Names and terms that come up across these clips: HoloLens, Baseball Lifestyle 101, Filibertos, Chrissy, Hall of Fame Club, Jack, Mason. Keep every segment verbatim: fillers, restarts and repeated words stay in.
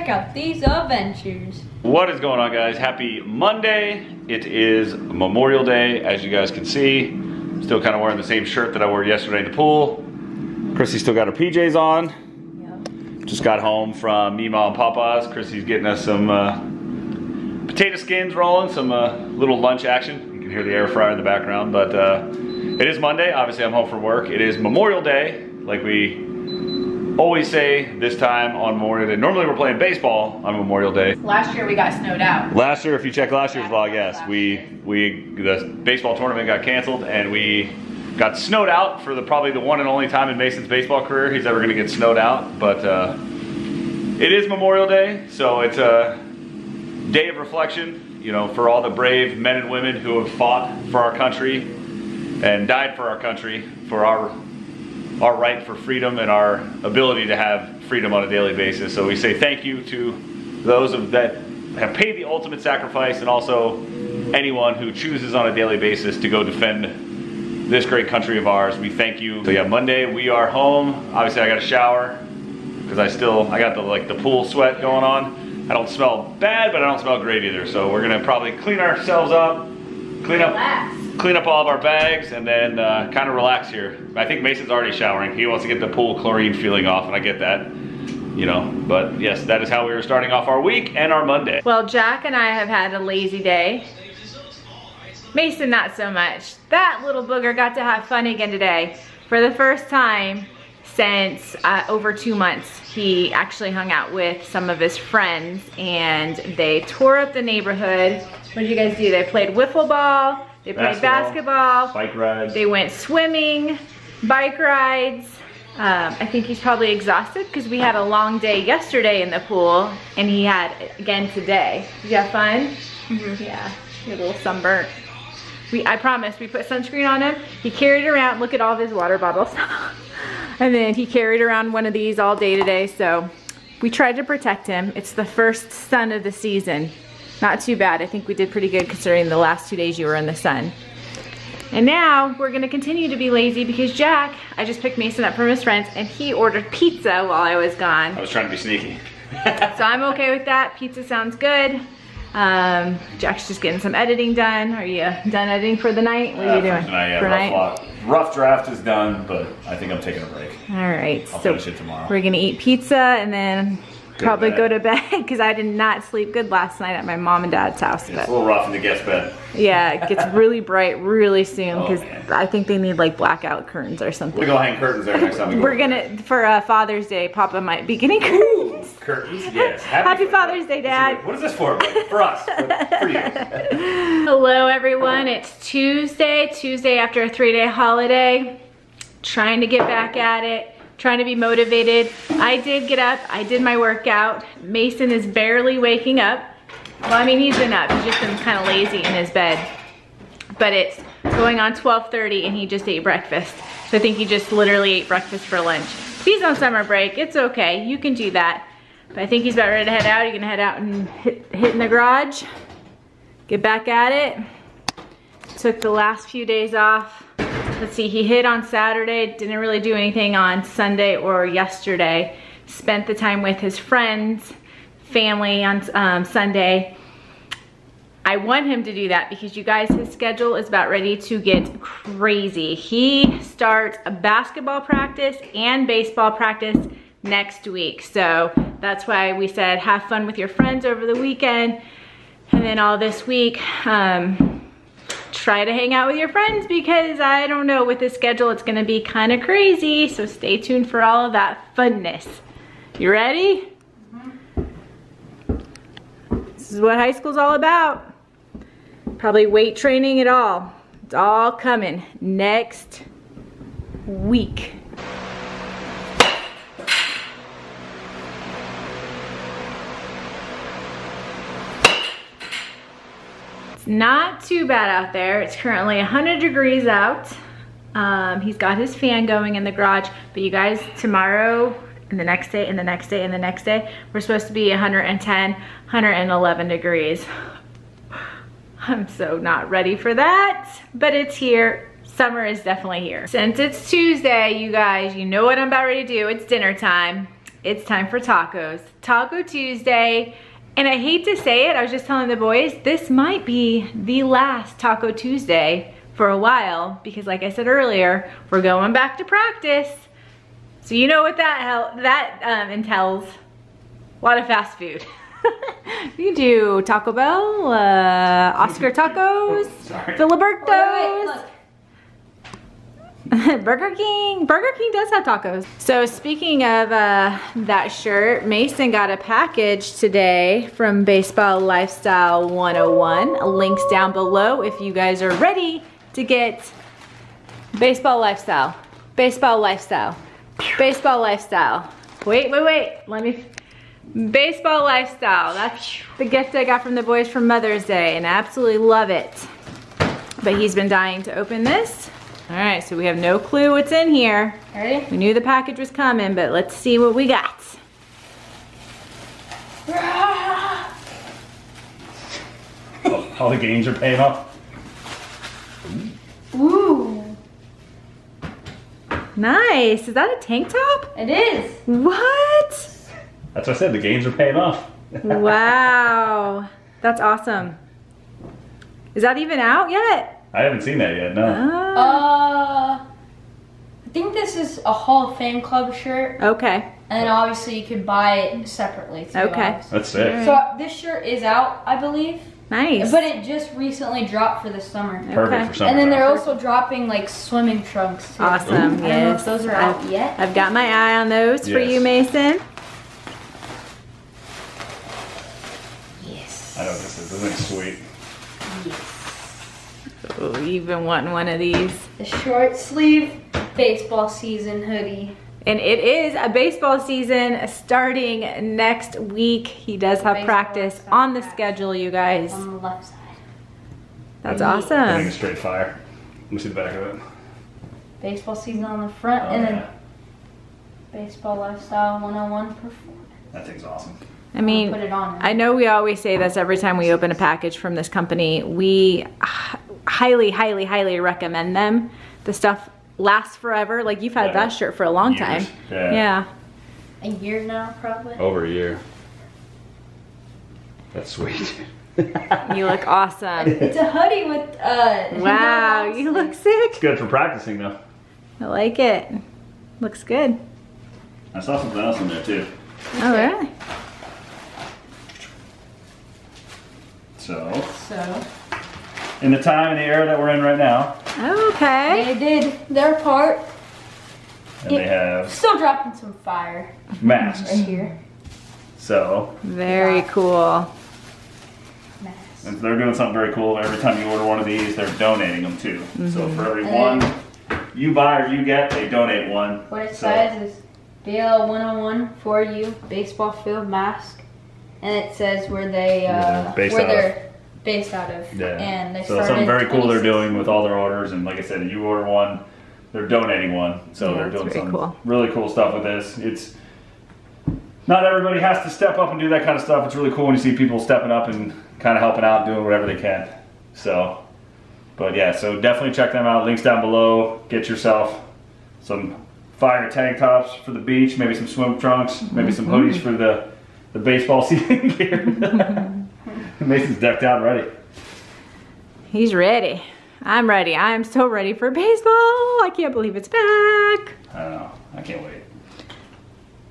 check out these adventures. What is going on, guys? Happy Monday. It is Memorial Day, as you guys can see. I'm still kind of wearing the same shirt that I wore yesterday in the pool. Chrissy still got her P Js on. Yep. Just got home from Meemaw and Papa's. Chrissy's getting us some uh, potato skins rolling, some uh, little lunch action. You can hear the air fryer in the background, but uh, it is Monday. Obviously, I'm home from work. It is Memorial Day, like we always say this time on Memorial Day. Normally we're playing baseball on Memorial Day. Last year we got snowed out. Last year, if you check last year's yeah, vlog, yes, we year. we the baseball tournament got canceled and we got snowed out for the probably the one and only time in Mason's baseball career he's ever gonna get snowed out. But uh, it is Memorial Day, so it's a day of reflection, you know, for all the brave men and women who have fought for our country and died for our country, for our our right for freedom and our ability to have freedom on a daily basis. So we say thank you to those of that have paid the ultimate sacrifice, and also anyone who chooses on a daily basis to go defend this great country of ours. We thank you. So yeah, Monday we are home. Obviously I got a shower because I still, I got the like the pool sweat going on. I don't smell bad, but I don't smell great either. So we're gonna probably clean ourselves up, clean up Relax. Clean up all of our bags, and then uh, kind of relax here. I think Mason's already showering. He wants to get the pool chlorine feeling off, and I get that, you know. But yes, that is how we were starting off our week and our Monday. Well, Jack and I have had a lazy day. Mason, not so much. That little booger got to have fun again today. For the first time since uh, over two months, he actually hung out with some of his friends, and they tore up the neighborhood. What did you guys do? They played wiffle ball. They played basketball, basketball, bike rides. They went swimming, bike rides. Um, I think he's probably exhausted because we had a long day yesterday in the pool, and he had again today. Did you have fun? Mm-hmm. Yeah, you're a little sunburnt. We, I promise, we put sunscreen on him. He carried around, look at all of his water bottles. And then he carried around one of these all day today, so we tried to protect him. It's the first sun of the season. Not too bad. I think we did pretty good considering the last two days you were in the sun. And now we're gonna continue to be lazy because Jack, I just picked Mason up from his friends and he ordered pizza while I was gone. I was trying to be sneaky. So I'm okay with that. Pizza sounds good. Um, Jack's just getting some editing done. Are you done editing for the night? What are uh, you doing? Tonight, yeah, for rough, night? rough draft is done, but I think I'm taking a break. All right. I'll so finish it tomorrow. We're gonna eat pizza and then Good Probably bed. go to bed because I did not sleep good last night at my mom and dad's house. It's a little rough in the guest bed. Yeah, it gets really bright really soon because oh, I think they need like blackout curtains or something. We're going to hang curtains there next time we go. We're going to, for uh, Father's Day, Papa might be getting curtains. Ooh, curtains, yes. Happy, Happy Father's Day, Dad. What is this for? For us. For you. Hello, everyone. It's Tuesday. Tuesday after a three-day holiday. Trying to get back at it. Trying to be motivated. I did get up, I did my workout. Mason is barely waking up. Well, I mean, he's been up, he's just been kind of lazy in his bed. But it's going on twelve thirty and he just ate breakfast. So I think he just literally ate breakfast for lunch. If he's on summer break, it's okay, you can do that. But I think he's about ready to head out. You're gonna head out and hit, hit in the garage, get back at it. Took the last few days off. Let's see, he hit on Saturday, didn't really do anything on Sunday or yesterday. Spent the time with his friends, family on um, Sunday. I want him to do that because you guys, his schedule is about ready to get crazy. He starts a basketball practice and baseball practice next week. So that's why we said have fun with your friends over the weekend. And then all this week, um, try to hang out with your friends because I don't know, with this schedule, it's gonna be kind of crazy. So stay tuned for all of that funness. You ready? Mm-hmm. This is what high school's all about. Probably weight training at all. It's all coming next week. Not too bad out there. It's currently one hundred degrees out. Um, he's got his fan going in the garage, but you guys, tomorrow and the next day and the next day and the next day, we're supposed to be one ten, one eleven degrees. I'm so not ready for that, but it's here. Summer is definitely here. Since it's Tuesday, you guys, you know what I'm about ready to do. It's dinner time. it's time for tacos. Taco Tuesday. And I hate to say it, I was just telling the boys, this might be the last Taco Tuesday for a while, because like I said earlier, we're going back to practice. So you know what that hell, that um, entails. A lot of fast food. You do Taco Bell, uh, Oscar Tacos, Filibertos, oh, Burger King. Burger King does have tacos. So speaking of uh, that shirt, Mason got a package today from Baseball Lifestyle one oh one. Links down below if you guys are ready to get Baseball Lifestyle. Baseball Lifestyle. Baseball Lifestyle. Wait, wait, wait. Let me... Baseball Lifestyle. That's the gift I got from the boys for Mother's Day, and I absolutely love it. But he's been dying to open this. All right, so we have no clue what's in here. Ready? We knew the package was coming, but let's see what we got. All the games are paying off. Ooh. Nice. Is that a tank top? It is. What? That's what I said, the games are paying off. Wow. That's awesome. Is that even out yet? I haven't seen that yet, no. Uh, uh, I think this is a Hall of Fame Club shirt. Okay. And obviously you could buy it separately too. Okay. Obviously. That's it. So this shirt is out, I believe. Nice. But it just recently dropped for the summer. Okay. Perfect for summer. And then they're also dropping like swimming trunks too. Awesome. Ooh. Yes. I don't know if those are out I've, yet. I've got my eye on those yes. for you, Mason. Yes. I know what this is. This looks sweet. Yes. Oh, you've been wanting one of these. The short sleeve baseball season hoodie. And it is a baseball season starting next week. He does the have practice on the back. schedule, you guys. On the left side. That's Maybe. awesome. I think it's straight fire. Let me see the back of it. Baseball season on the front, oh, and then yeah. Baseball Lifestyle one oh one performance. That thing's awesome. I mean, put it on. I know we always say this every time we open a package from this company. We highly, highly, highly recommend them. The stuff lasts forever. Like you've had yeah. that shirt for a long Years. time. Yeah. yeah. A year now, probably. Over a year. That's sweet. You look awesome. It's a hoodie with. Uh, wow, you look sick. It's good for practicing though. I like it. Looks good. I saw something else in there too. Oh really? So. So. In the time and the era that we're in right now. Okay. They did their part. And it, they have. Still dropping some fire. Masks. Right here. So. Very yeah. cool. Masks. And they're doing something very cool. Every time you order one of these, they're donating them too. Mm-hmm. So for every one you buy or you get, they donate one. What it so. says is B L one oh one for you, baseball field mask. And it says where they, uh, yeah, based where out they're of. based out of. Yeah. And they so started something very cool they're doing with all their orders. And like I said, you order one, they're donating one. So yeah, they're doing some cool. really cool stuff with this. It's not everybody has to step up and do that kind of stuff. It's really cool when you see people stepping up and kind of helping out, doing whatever they can. So, but yeah, so definitely check them out. Links down below. Get yourself some fire tank tops for the beach. Maybe some swim trunks. Maybe some hoodies for the... the baseball season gear. Mason's decked out ready. He's ready. I'm ready. I'm so ready for baseball. I can't believe it's back. I don't know. I can't wait.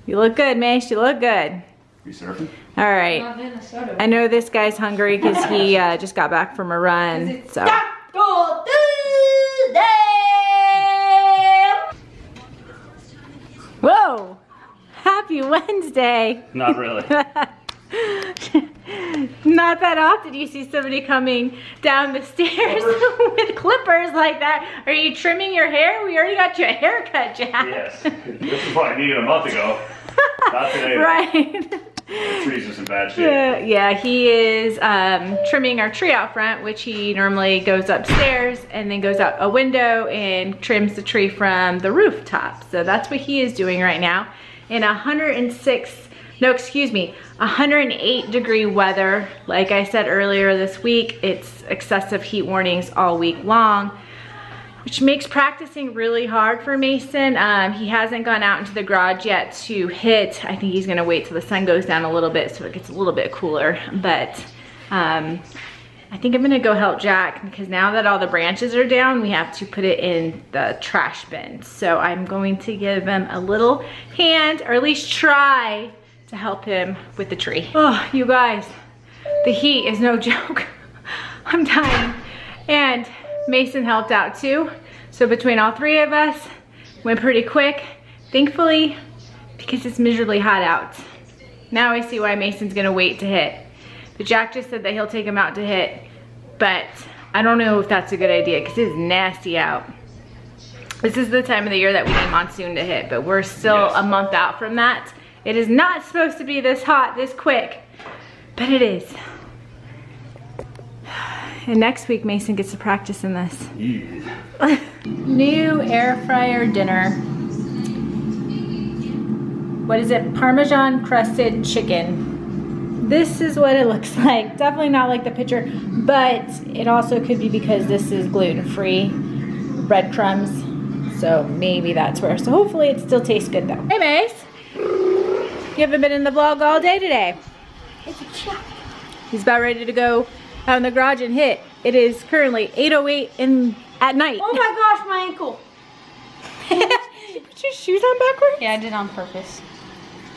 You look good, Mace. You look good. You surfing? All right. Not Minnesota. I know this guy's hungry because he uh, just got back from a run. It's so. Taco Tuesday! Whoa! Happy Wednesday. Not really. Not that often you see somebody coming down the stairs with clippers like that. Are you trimming your hair? We already got your haircut, Jack. Yes. This is what I needed a month ago. Not today. Right. The tree's just in bad shape. Uh, yeah, he is um, trimming our tree out front, which he normally goes upstairs and then goes out a window and trims the tree from the rooftop. So that's what he is doing right now. In one oh six, no excuse me, one oh eight degree weather. Like I said earlier this week, it's excessive heat warnings all week long. which makes practicing really hard for Mason. Um, he hasn't gone out into the garage yet to hit. I think he's gonna wait till the sun goes down a little bit so it gets a little bit cooler. But um, I think I'm gonna go help Jack, because now that all the branches are down, we have to put it in the trash bin. So I'm going to give him a little hand, or at least try to help him with the tree. Oh, you guys, the heat is no joke. I'm dying. And Mason helped out too. So between all three of us, went pretty quick, thankfully, because it's miserably hot out. Now I see why Mason's gonna wait to hit. But Jack just said that he'll take him out to hit, but I don't know if that's a good idea because it's nasty out. This is the time of the year that we need monsoon to hit, but we're still yes. a month out from that. It is not supposed to be this hot, this quick, but it is. And next week, Mason gets to practice in this. Yeah. New air fryer dinner. What is it? Parmesan crusted chicken. This is what it looks like. Definitely not like the picture, but it also could be because this is gluten-free breadcrumbs. So maybe that's where. So hopefully it still tastes good though. Hey, Mace. You haven't been in the vlog all day today. He's about ready to go out in the garage and hit. It is currently eight oh eight in at night. Oh my gosh, my ankle. Did you put your shoes on backwards? Yeah, I did on purpose.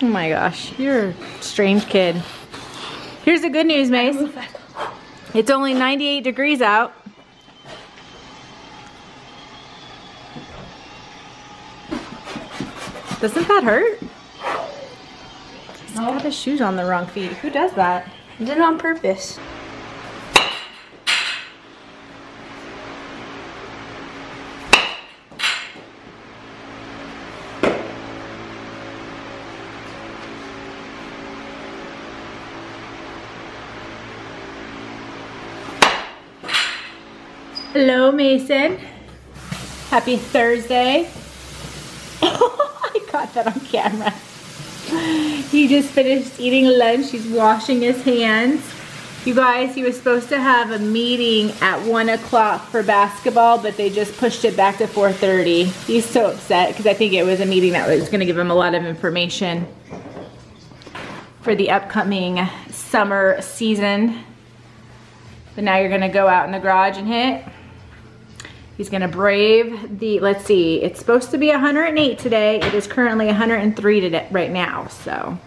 Oh my gosh, you're a strange kid. Here's the good news, Mace. It's only ninety-eight degrees out. Doesn't that hurt? He's got his shoes on the wrong feet. Who does that? I did it on purpose. Hello, Mason. Happy Thursday. Oh, I got that on camera. He just finished eating lunch. He's washing his hands. You guys, he was supposed to have a meeting at one o'clock for basketball, but they just pushed it back to four thirty. He's so upset because I think it was a meeting that was going to give him a lot of information for the upcoming summer season. But now you're going to go out in the garage and hit. He's gonna brave the, let's see, it's supposed to be one hundred and eight today. It is currently one hundred and three today, right now, so.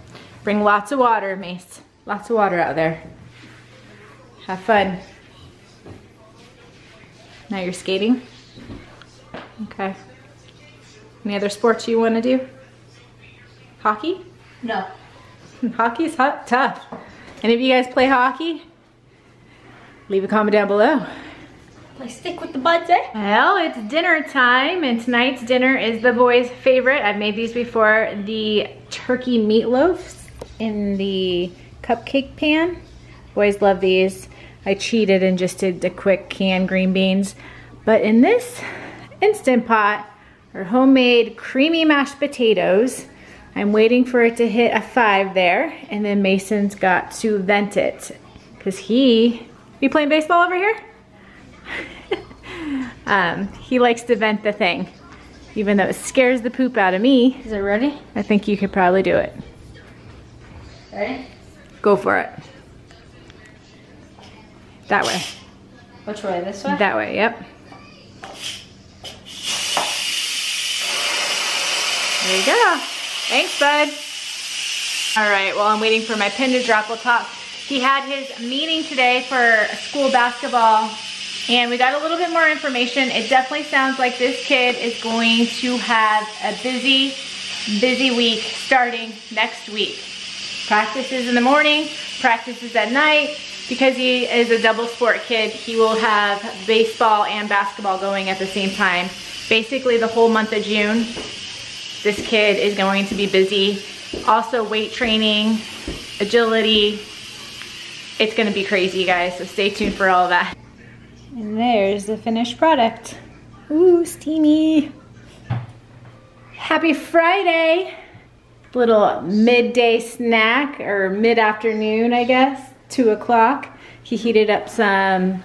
Bring lots of water, Mace. Lots of water out there. Have fun. Now you're skating? Okay. Any other sports you wanna do? Hockey? No. Hockey's hot, tough. Any of you guys play hockey? Leave a comment down below. Let's stick with the buds, eh? Well, it's dinner time, and tonight's dinner is the boys' favorite. I've made these before. The turkey meatloafs in the cupcake pan. Boys love these. I cheated and just did the quick canned green beans. But in this Instant Pot are homemade creamy mashed potatoes. I'm waiting for it to hit a five there, and then Mason's got to vent it, because he, you playing baseball over here? um, he likes to vent the thing, even though it scares the poop out of me. Is it ready? I think you could probably do it. Ready? Go for it. That way. Which way? This way? That way, yep. There you go. Thanks, bud. All right, while I'm waiting for my pin to drop, we'll talk. He had his meeting today for school basketball, and we got a little bit more information. It definitely sounds like this kid is going to have a busy, busy week starting next week. Practices in the morning, practices at night. Because he is a double sport kid, he will have baseball and basketball going at the same time. Basically the whole month of June, this kid is going to be busy. Also weight training, agility. It's gonna be crazy, you guys, so stay tuned for all of that. And there's the finished product. Ooh, steamy. Happy Friday. Little midday snack, or mid-afternoon, I guess, two o'clock. He heated up some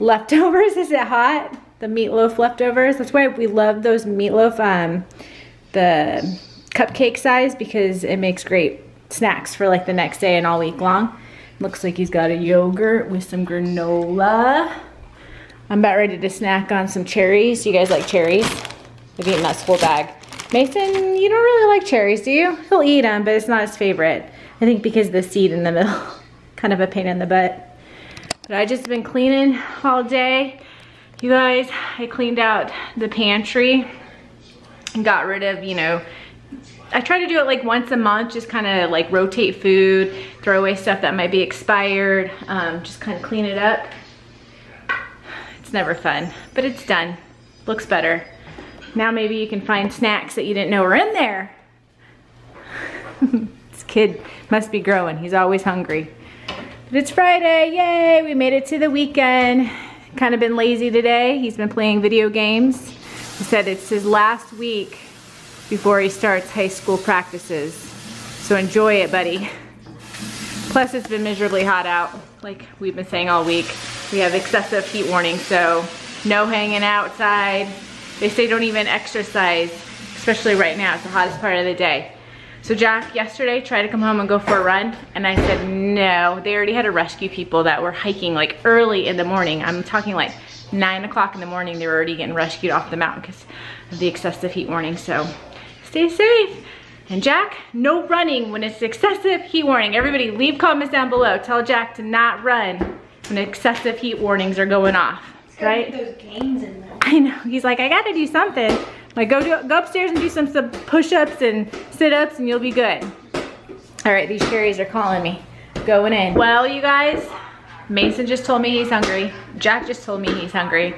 leftovers. Is it hot? the meatloaf leftovers. That's why we love those meatloaf, um, the cupcake size, because it makes great snacks for like the next day and all week long. Looks like he's got a yogurt with some granola. I'm about ready to snack on some cherries. You guys like cherries? We've eaten that whole bag. Mason, you don't really like cherries, do you? He'll eat them, but it's not his favorite. I think because of the seed in the middle. Kind of a pain in the butt. But I just been cleaning all day. You guys, I cleaned out the pantry and got rid of, you know, I try to do it like once a month, just kind of like rotate food, throw away stuff that might be expired, um, just kind of clean it up. It's never fun, but it's done. Looks better. Now maybe you can find snacks that you didn't know were in there. This kid must be growing. He's always hungry. But it's Friday, yay! We made it to the weekend. Kind of been lazy today. He's been playing video games. He said it's his last week before he starts high school practices. So enjoy it, buddy. Plus it's been miserably hot out, like we've been saying all week. We have excessive heat warning, so no hanging outside. They say don't even exercise, especially right now. It's the hottest part of the day. So Jack yesterday tried to come home and go for a run, and I said no. They already had to rescue people that were hiking like early in the morning. I'm talking like nine o'clock in the morning. They were already getting rescued off the mountain because of the excessive heat warning. So stay safe. And Jack, no running when it's excessive heat warning. Everybody leave comments down below. Tell Jack to not run when excessive heat warnings are going off. Right? There's games in there. I know. He's like, I gotta do something. I'm like, go do, go upstairs and do some, some push-ups and sit-ups, and you'll be good. All right, these cherries are calling me. Going in. Well, you guys, Mason just told me he's hungry. Jack just told me he's hungry.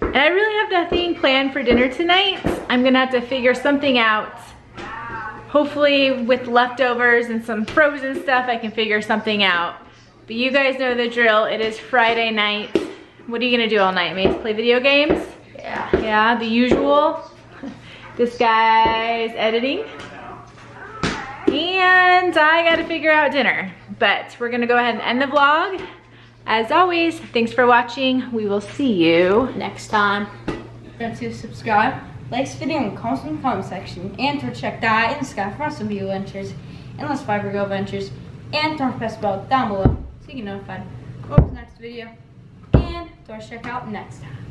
And I really have nothing planned for dinner tonight. I'm gonna have to figure something out. Hopefully, with leftovers and some frozen stuff, I can figure something out. But you guys know the drill. It is Friday night. What are you gonna do all night, Mace? Play video games? Yeah. Yeah, the usual. This guy's editing. And I gotta figure out dinner. But we're gonna go ahead and end the vlog. As always, thanks for watching. We will see you next time. Don't forget to subscribe, like this video, and comment in the comment section. And to check that and subscribe for some video ventures, endless fiber go ventures, and turn press the bell down below so you can notify. Go to the next video. Check out next time.